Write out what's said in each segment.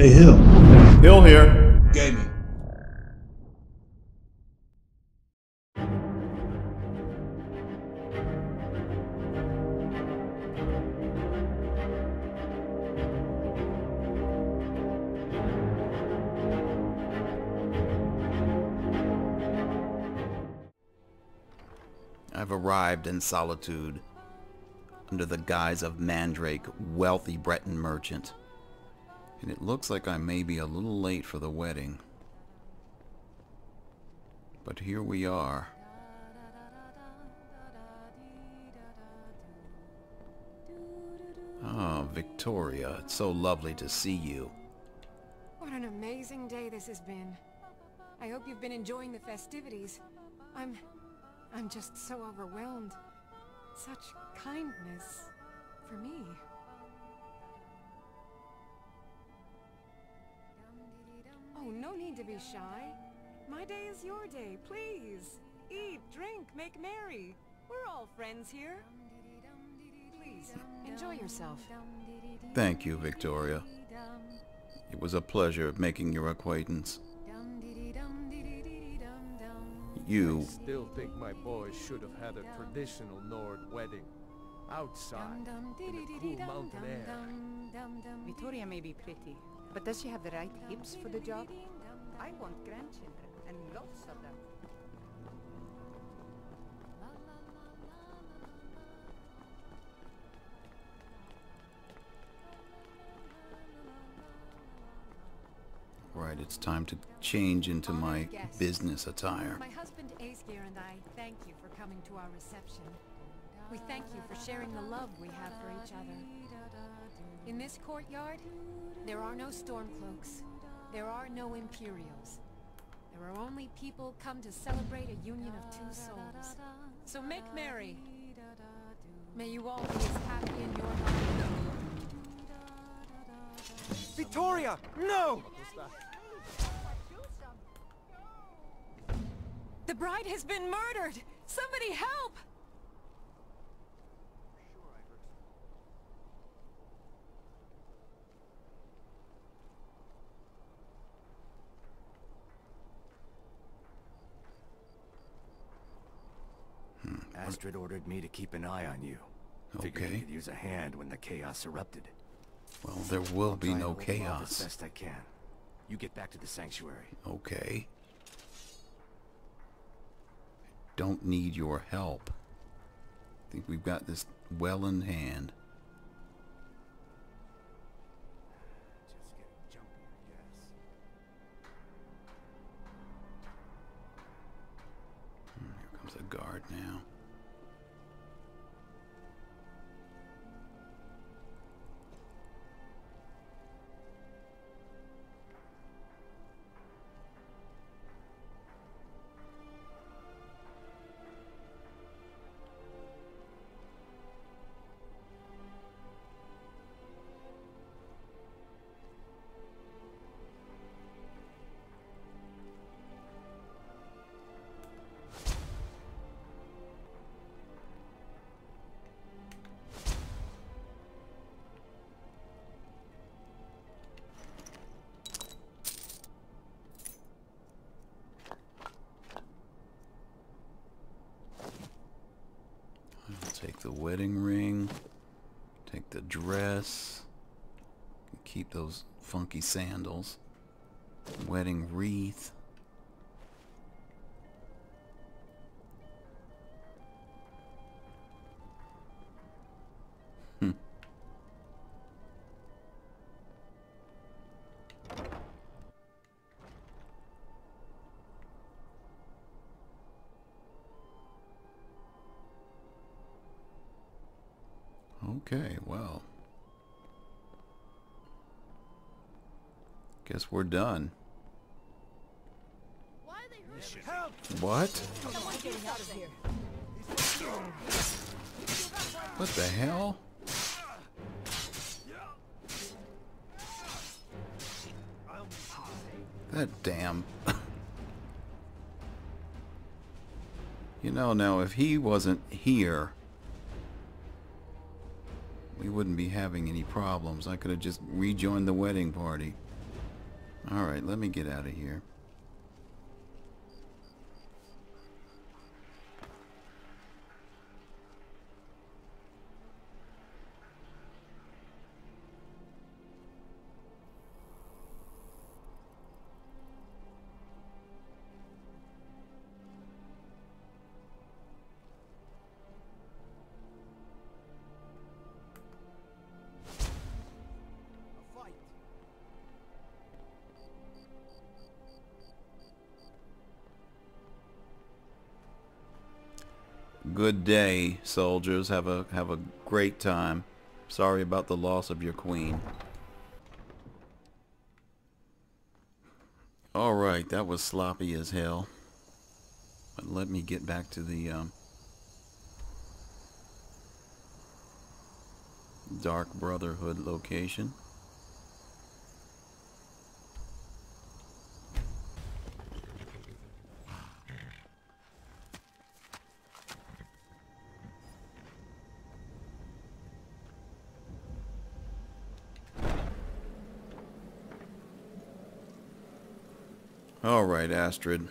Hey, Hill. Hill Here! Gaming. I've arrived in solitude, under the guise of Mandrake, wealthy Breton merchant. And it looks like I may be a little late for the wedding. But here we are. Oh, Victoria, it's so lovely to see you. What an amazing day this has been. I hope you've been enjoying the festivities. I'm just so overwhelmed. Such kindness for me. Oh, no need to be shy. My day is your day, please. Eat, drink, make merry. We're all friends here. Please, enjoy yourself. Thank you, Victoria. It was a pleasure making your acquaintance. You... I still think my boys should have had a traditional Nord wedding. Outside, in the cool mountain air. Vittoria may be pretty, but does she have the right hips for the job? I want grandchildren, and lots of them. Right, it's time to change into my business attire. My husband Asgeir and I thank you for coming to our reception. We thank you for sharing the love we have for each other. In this courtyard, there are no stormcloaks. There are no Imperials. There are only people come to celebrate a union of two souls. So make merry. May you all be as happy in your life. Victoria, no! The bride has been murdered! Somebody help! Astrid ordered me to keep an eye on you. Okay. Figured you could use a hand when the chaos erupted. Well, there will be no chaos. As best I can. You get back to the sanctuary. Okay. I don't need your help. I think we've got this well in hand. Just getting jumpy, I guess. Here comes a guard now. Take the wedding ring, take the dress, keep those funky sandals, wedding wreath. Okay, well, guess we're done. Why are they hurting? Help! What? Someone's getting out of here. What the hell? That damn... You know, now, if he wasn't here... we wouldn't be having any problems. I could have just rejoined the wedding party. Alright, let me get out of here. Good day, soldiers. Have a great time. Sorry about the loss of your queen. All right, that was sloppy as hell. But let me get back to the Dark Brotherhood location. Alright, Astrid.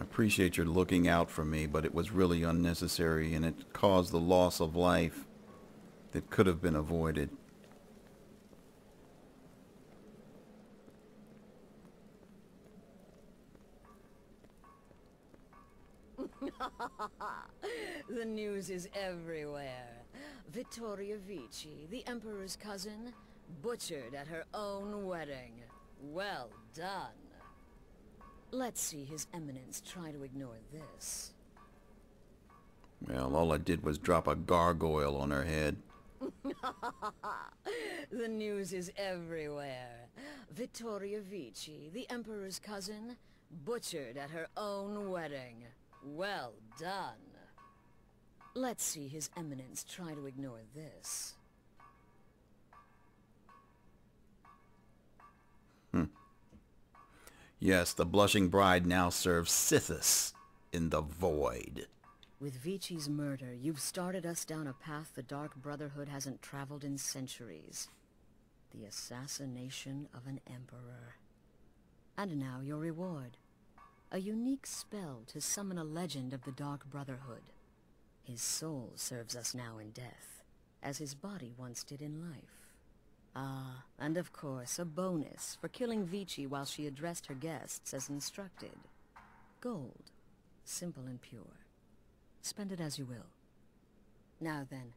I appreciate your looking out for me, but it was really unnecessary and it caused the loss of life that could have been avoided. The news is everywhere. Vittoria Vici, the Emperor's cousin, butchered at her own wedding. Well done. Let's see His Eminence try to ignore this. Well, all I did was drop a gargoyle on her head. The news is everywhere. Vittoria Vici, the Emperor's cousin, butchered at her own wedding. Well done. Let's see His Eminence try to ignore this. Yes, the Blushing Bride now serves Sithis in the Void. With Vici's murder, you've started us down a path the Dark Brotherhood hasn't traveled in centuries. The assassination of an emperor. And now your reward. A unique spell to summon a legend of the Dark Brotherhood. His soul serves us now in death, as his body once did in life. Ah, and of course, a bonus for killing Vici while she addressed her guests as instructed. Gold. Simple and pure. Spend it as you will. Now then,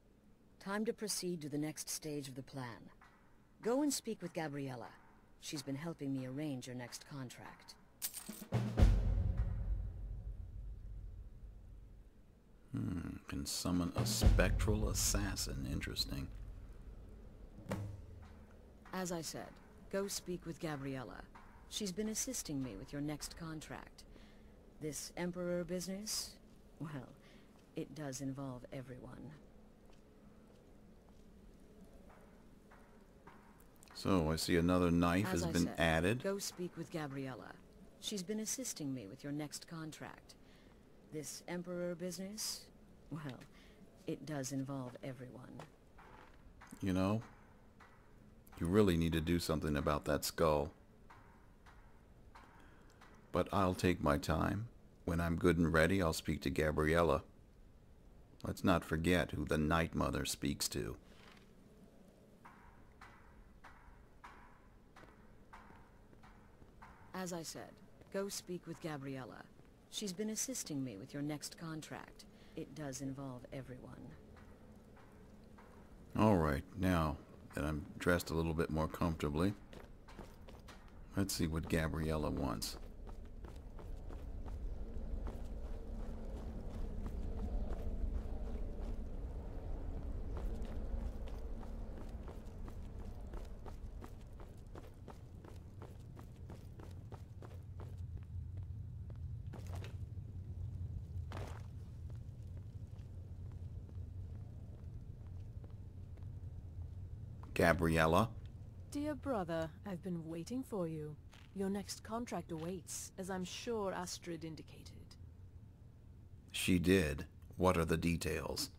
time to proceed to the next stage of the plan. Go and speak with Gabriella. She's been helping me arrange your next contract. Can summon a spectral assassin. Interesting. As I said, go speak with Gabriella. She's been assisting me with your next contract. This Emperor business? Well, it does involve everyone. So, I see another knife has been added. Go speak with Gabriella. She's been assisting me with your next contract. This Emperor business? Well, it does involve everyone. You know, you really need to do something about that skull. But I'll take my time. When I'm good and ready, I'll speak to Gabriella. Let's not forget who the Night Mother speaks to. As I said, go speak with Gabriella. She's been assisting me with your next contract. It does involve everyone. All right, now that I'm dressed a little bit more comfortably. Let's see what Gabriella wants. Gabriella. Dear brother, I've been waiting for you. Your next contract awaits, as I'm sure Astrid indicated. She did. What are the details?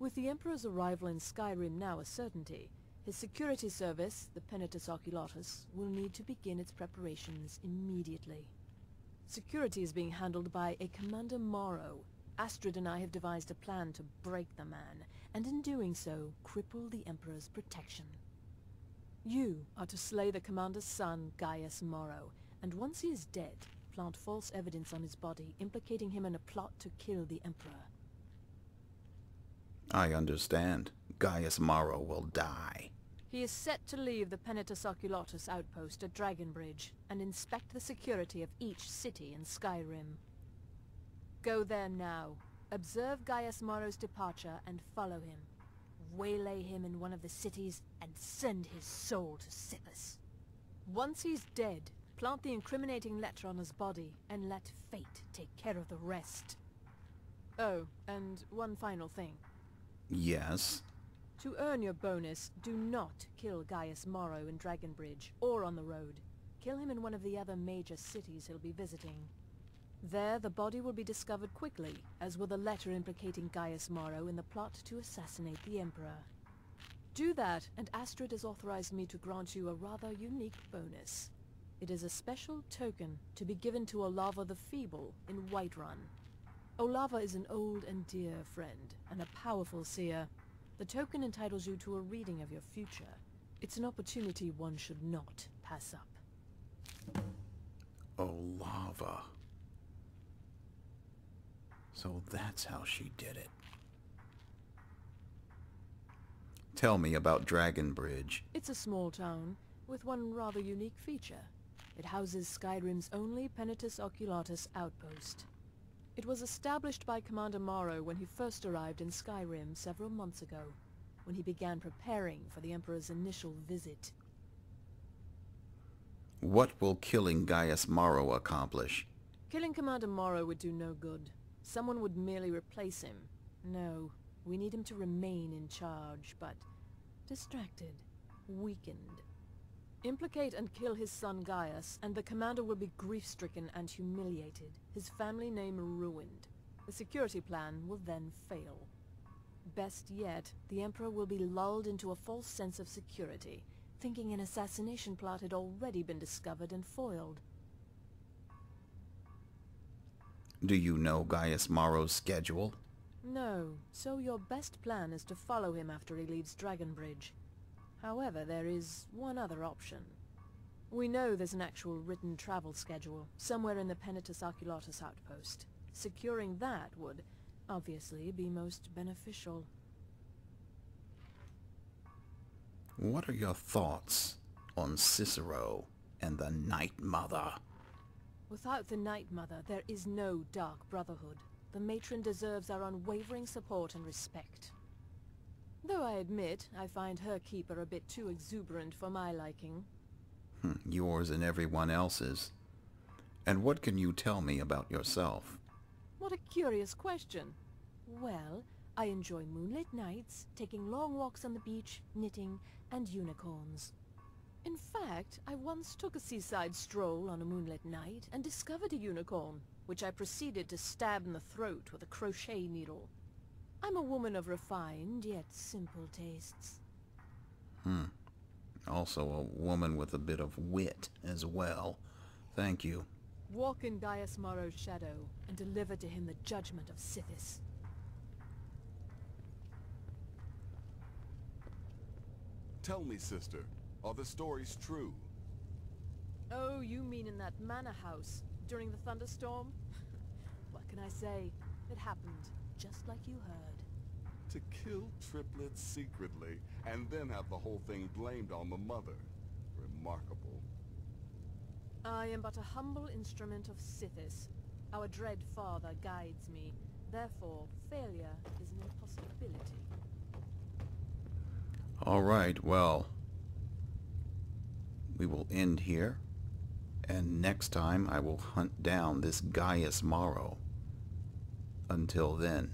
With the Emperor's arrival in Skyrim now a certainty, His security service, the Penitus Oculatus, will need to begin its preparations immediately. Security is being handled by a Commander Morrow. Astrid and I have devised a plan to break the man, and in doing so, cripple the Emperor's protection. You are to slay the Commander's son, Gaius Maro, and once he is dead, plant false evidence on his body, implicating him in a plot to kill the Emperor. I understand. Gaius Maro will die. He is set to leave the Penitus Oculatus outpost at Dragonbridge and inspect the security of each city in Skyrim. Go there now. Observe Gaius Maro's departure and follow him. Waylay him in one of the cities and send his soul to Sithis. Once he's dead, plant the incriminating letter on his body and let fate take care of the rest. Oh, and one final thing. Yes? To earn your bonus, do not kill Gaius Maro in Dragonbridge or on the road. Kill him in one of the other major cities he'll be visiting. There, the body will be discovered quickly, as will the letter implicating Gaius Maro in the plot to assassinate the Emperor. Do that, and Astrid has authorized me to grant you a rather unique bonus. It is a special token to be given to Olava the Feeble in Whiterun. Olava is an old and dear friend, and a powerful seer. The token entitles you to a reading of your future. It's an opportunity one should not pass up. Olava. So that's how she did it. Tell me about Dragonbridge. It's a small town with one rather unique feature. It houses Skyrim's only Penitus Oculatus outpost. It was established by Commander Morrow when he first arrived in Skyrim several months ago, when he began preparing for the Emperor's initial visit. What will killing Gaius Maro accomplish? Killing Commander Morrow would do no good. Someone would merely replace him. No, we need him to remain in charge, but distracted, weakened. Implicate and kill his son Gaius, and the commander will be grief-stricken and humiliated, his family name ruined. The security plan will then fail. Best yet, the Emperor will be lulled into a false sense of security, thinking an assassination plot had already been discovered and foiled. Do you know Gaius Maro's schedule? No, so your best plan is to follow him after he leaves Dragonbridge. However, there is one other option. We know there's an actual written travel schedule, somewhere in the Penitus Oculatus outpost. Securing that would, obviously, be most beneficial. What are your thoughts on Cicero and the Night Mother? Without the Night Mother, there is no Dark Brotherhood. The Matron deserves our unwavering support and respect. Though I admit, I find her keeper a bit too exuberant for my liking. Yours and everyone else's. And what can you tell me about yourself? What a curious question. Well, I enjoy moonlit nights, taking long walks on the beach, knitting, and unicorns. In fact, I once took a seaside stroll on a moonlit night and discovered a unicorn, which I proceeded to stab in the throat with a crochet needle. I'm a woman of refined, yet simple tastes. Also a woman with a bit of wit as well. Thank you. Walk in Gaius Maro's shadow and deliver to him the judgment of Sithis. Tell me, sister. Are the stories true? Oh, you mean in that manor house, during the thunderstorm? What can I say? It happened, just like you heard. To kill triplets secretly, and then have the whole thing blamed on the mother. Remarkable. I am but a humble instrument of Sithis. Our dread father guides me. Therefore, failure is an impossibility. All right, well, we will end here, and next time I will hunt down this Gaius Maro. Until then.